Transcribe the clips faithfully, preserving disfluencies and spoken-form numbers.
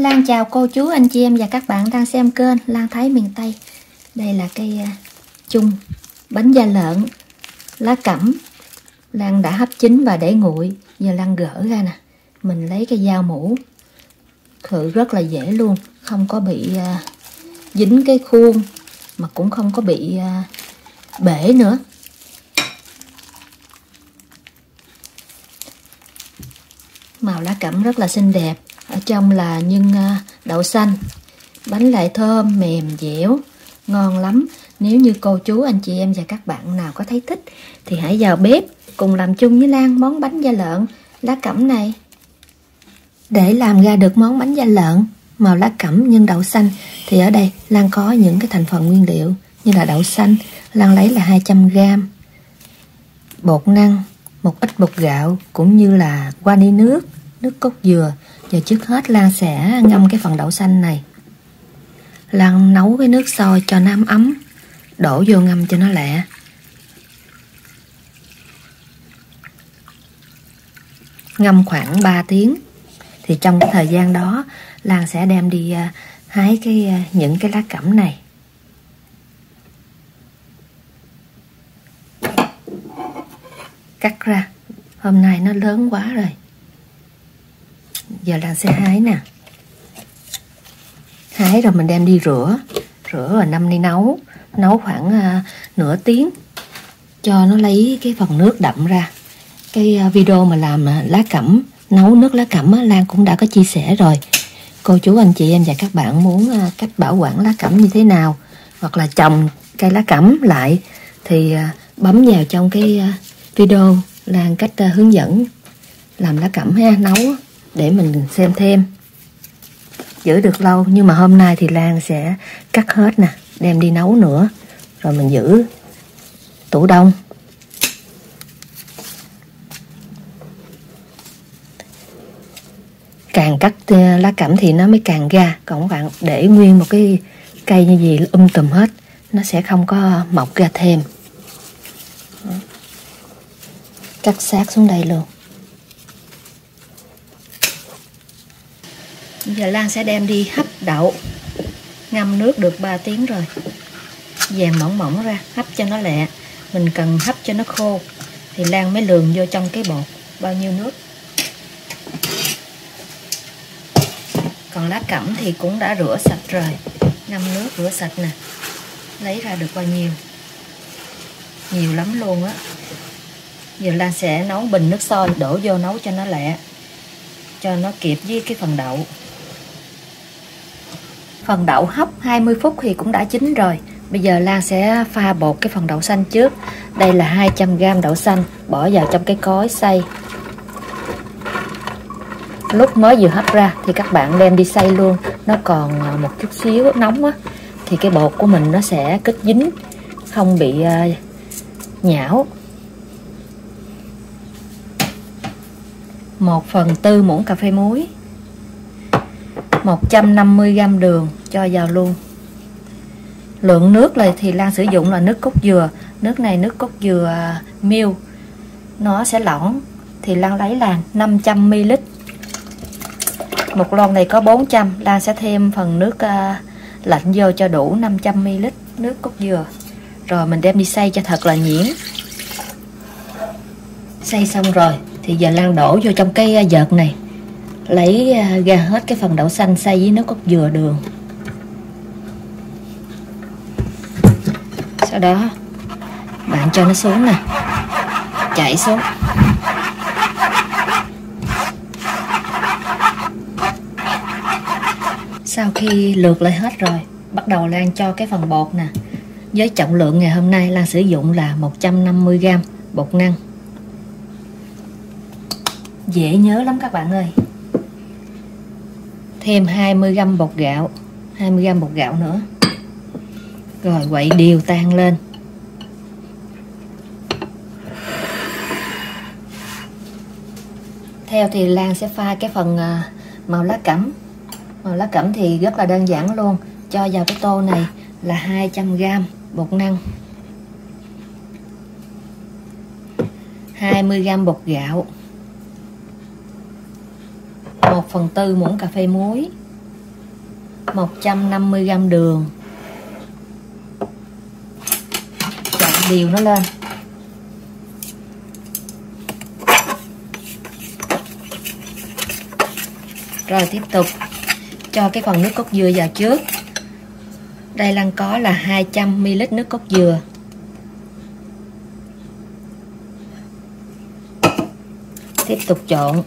Lan chào cô chú, anh chị em và các bạn đang xem kênh Lan Thái Miền Tây. Đây là cây chung bánh da lợn, lá cẩm. Lan đã hấp chín và để nguội. Giờ Lan gỡ ra nè. Mình lấy cái dao mũ. Thử rất là dễ luôn. Không có bị dính cái khuôn. Mà cũng không có bị bể nữa. Màu lá cẩm rất là xinh đẹp. Ở trong là nhân đậu xanh. Bánh lại thơm, mềm, dẻo, ngon lắm. Nếu như cô chú, anh chị em và các bạn nào có thấy thích thì hãy vào bếp cùng làm chung với Lan món bánh da lợn, lá cẩm này. Để làm ra được món bánh da lợn, màu lá cẩm nhân đậu xanh thì ở đây Lan có những cái thành phần nguyên liệu như là đậu xanh. Lan lấy là hai trăm gờ-ram, bột năng, một ít bột gạo cũng như là vani nước, nước cốt dừa. Giờ trước hết Lan sẽ ngâm cái phần đậu xanh này. Lan nấu cái nước sôi cho nó ấm ấm, đổ vô ngâm cho nó lẹ. Ngâm khoảng ba tiếng. Thì trong cái thời gian đó Lan sẽ đem đi hái cái những cái lá cẩm này. Cắt ra. Hôm nay nó lớn quá rồi. Giờ Lan sẽ hái nè. Hái rồi mình đem đi rửa. Rửa rồi ngâm đi nấu. Nấu khoảng uh, nửa tiếng cho nó lấy cái phần nước đậm ra. Cái uh, video mà làm uh, lá cẩm, nấu nước lá cẩm uh, Lan cũng đã có chia sẻ rồi. Cô chú, anh chị em và các bạn muốn uh, cách bảo quản lá cẩm như thế nào, hoặc là trồng cây lá cẩm lại, thì uh, bấm vào trong cái uh, video Lan cách uh, hướng dẫn làm lá cẩm ha, nấu để mình xem thêm. Giữ được lâu, nhưng mà hôm nay thì Lan sẽ cắt hết nè, đem đi nấu nữa, rồi mình giữ tủ đông. Càng cắt lá cẩm thì nó mới càng ra, còn các bạn để nguyên một cái cây như gì um tùm hết, nó sẽ không có mọc ra thêm. Cắt sát xuống đây luôn. Giờ Lan sẽ đem đi hấp đậu. Ngâm nước được ba tiếng rồi. Dàn mỏng mỏng ra, hấp cho nó lẹ. Mình cần hấp cho nó khô thì Lan mới lườm vô trong cái bột bao nhiêu nước. Còn lá cẩm thì cũng đã rửa sạch rồi. Ngâm nước rửa sạch nè. Lấy ra được bao nhiêu? Nhiều lắm luôn á. Giờ Lan sẽ nấu bình nước sôi, đổ vô nấu cho nó lẹ, cho nó kịp với cái phần đậu. Phần đậu hấp hai mươi phút thì cũng đã chín rồi. Bây giờ Lan sẽ pha bột cái phần đậu xanh trước. Đây là hai trăm gờ-ram đậu xanh, bỏ vào trong cái cối xay. Lúc mới vừa hấp ra thì các bạn đem đi xay luôn. Nó còn một chút xíu nóng á thì cái bột của mình nó sẽ kết dính, không bị nhão. một phần tư muỗng cà phê muối, một trăm năm mươi gờ-ram đường cho vào luôn. Lượng nước này thì Lan sử dụng là nước cốt dừa. Nước này nước cốt dừa miêu, nó sẽ lỏng. Thì Lan lấy là năm trăm mi-li-lít. Một lon này có bốn trăm. Lan sẽ thêm phần nước lạnh vô cho đủ năm trăm mi-li-lít nước cốt dừa. Rồi mình đem đi xay cho thật là nhuyễn. Xay xong rồi thì giờ Lan đổ vô trong cái vợt này. Lấy ra hết cái phần đậu xanh xay với nước cốt dừa đường. Sau đó bạn cho nó xuống nè, chảy xuống. Sau khi lượt lại hết rồi, bắt đầu Lan cho cái phần bột nè. Với trọng lượng ngày hôm nay Lan sử dụng là một trăm năm mươi gờ-ram bột năng. Dễ nhớ lắm các bạn ơi. Thêm hai mươi gờ-ram bột gạo, hai mươi gờ-ram bột gạo nữa. Rồi quậy đều tan lên. Theo thì Lan sẽ pha cái phần màu lá cẩm. Màu lá cẩm thì rất là đơn giản luôn. Cho vào cái tô này là hai trăm gờ-ram bột năng, hai mươi gờ-ram bột gạo, một phần tư muỗng cà phê muối, một trăm năm mươi gam đường, trộn đều nó lên. Rồi tiếp tục cho cái phần nước cốt dừa vào trước. Đây Lan có là hai trăm mi li lít nước cốt dừa. Tiếp tục trộn.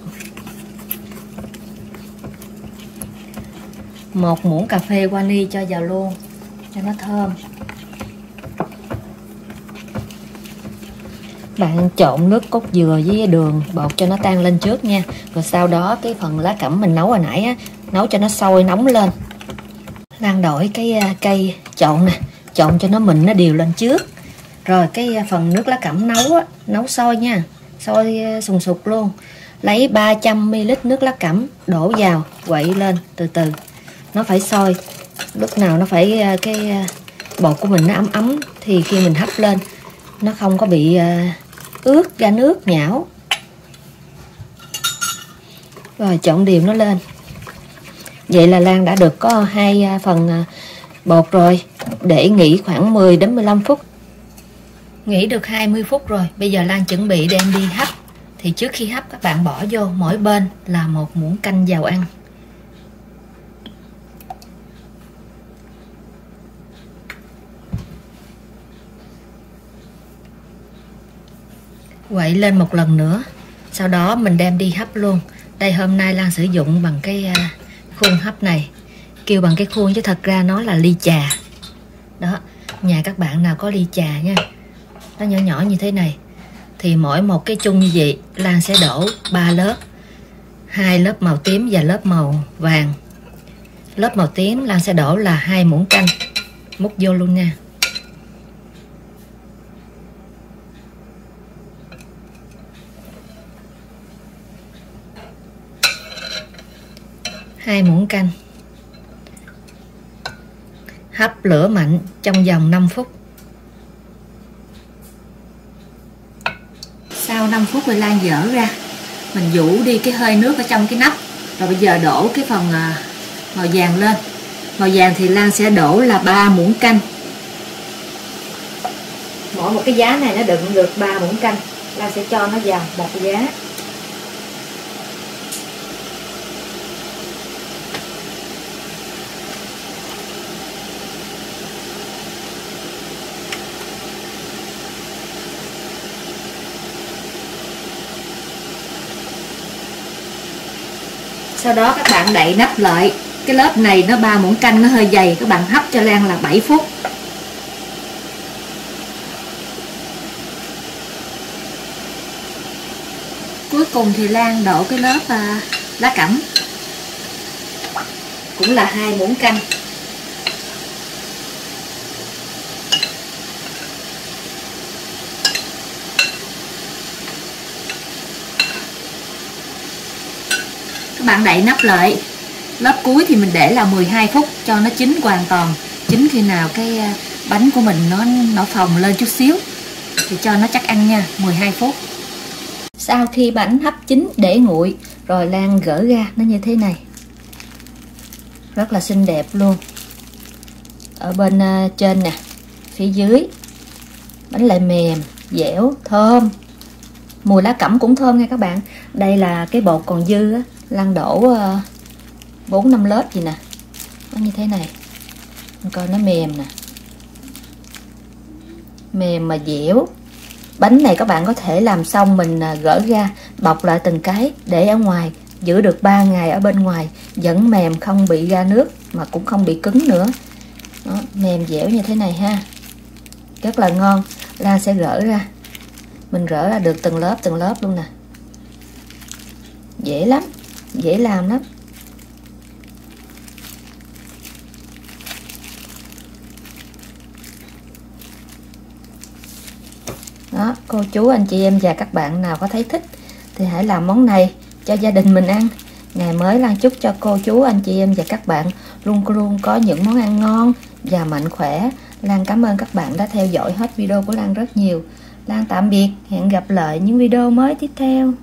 Một muỗng cà phê vani cho vào luôn cho nó thơm. Bạn trộn nước cốt dừa với đường bột cho nó tan lên trước nha. Rồi sau đó cái phần lá cẩm mình nấu hồi nãy á, nấu cho nó sôi nóng lên. Lan đổi cái cây trộn nè, trộn cho nó mịn nó đều lên trước. Rồi cái phần nước lá cẩm nấu á, nấu sôi nha, sôi sùng sục luôn. Lấy ba trăm mi li lít nước lá cẩm đổ vào, quậy lên từ từ. Nó phải sôi, lúc nào nó phải cái bột của mình nó ấm ấm thì khi mình hấp lên nó không có bị ướt ra nước nhão. Rồi trộn đều nó lên. Vậy là Lan đã được có hai phần bột rồi. Để nghỉ khoảng mười đến mười lăm phút. Nghỉ được hai mươi phút rồi. Bây giờ Lan chuẩn bị đem đi hấp. Thì trước khi hấp các bạn bỏ vô mỗi bên là một muỗng canh dầu ăn. Quậy lên một lần nữa. Sau đó mình đem đi hấp luôn. Đây hôm nay Lan sử dụng bằng cái khuôn hấp này. Kêu bằng cái khuôn chứ thật ra nó là ly trà. Đó, nhà các bạn nào có ly trà nha. Nó nhỏ nhỏ như thế này. Thì mỗi một cái chung như vậy Lan sẽ đổ ba lớp. Hai lớp màu tím và lớp màu vàng. Lớp màu tím Lan sẽ đổ là hai muỗng canh. Múc vô luôn nha. Hai muỗng canh. Hấp lửa mạnh trong vòng năm phút. Sau năm phút thì Lan dở ra. Mình vũ đi cái hơi nước ở trong cái nắp. Rồi bây giờ đổ cái phần màu vàng lên. Màu vàng thì Lan sẽ đổ là ba muỗng canh. Mỗi một cái giá này nó đựng được ba muỗng canh. Lan sẽ cho nó vào một giá. Sau đó các bạn đậy nắp lại. Cái lớp này nó ba muỗng canh nó hơi dày. Các bạn hấp cho Lan là bảy phút. Cuối cùng thì Lan đổ cái lớp à, lá cẩm. Cũng là hai muỗng canh. Bạn đậy nắp lại. Lớp cuối thì mình để là mười hai phút cho nó chín hoàn toàn. Chín khi nào cái bánh của mình nó nó phồng lên chút xíu thì cho nó chắc ăn nha. mười hai phút. Sau khi bánh hấp chín để nguội rồi Lan gỡ ra nó như thế này. Rất là xinh đẹp luôn. Ở bên trên nè, phía dưới bánh lại mềm, dẻo, thơm. Mùi lá cẩm cũng thơm nha các bạn. Đây là cái bột còn dư á, Lan đổ bốn năm lớp gì nè. Nó như thế này. Mình coi nó mềm nè. Mềm mà dẻo. Bánh này các bạn có thể làm xong mình gỡ ra, bọc lại từng cái để ở ngoài, giữ được ba ngày ở bên ngoài, vẫn mềm không bị ra nước mà cũng không bị cứng nữa. Đó, mềm dẻo như thế này ha. Rất là ngon. Lan sẽ gỡ ra. Mình gỡ ra được từng lớp từng lớp luôn nè. Dễ lắm, dễ làm lắm. Đó, cô chú anh chị em và các bạn nào có thấy thích thì hãy làm món này cho gia đình mình ăn. Ngày mới Lan chúc cho cô chú anh chị em và các bạn luôn luôn có những món ăn ngon và mạnh khỏe. Lan cảm ơn các bạn đã theo dõi hết video của Lan rất nhiều. Lan tạm biệt, hẹn gặp lại những video mới tiếp theo.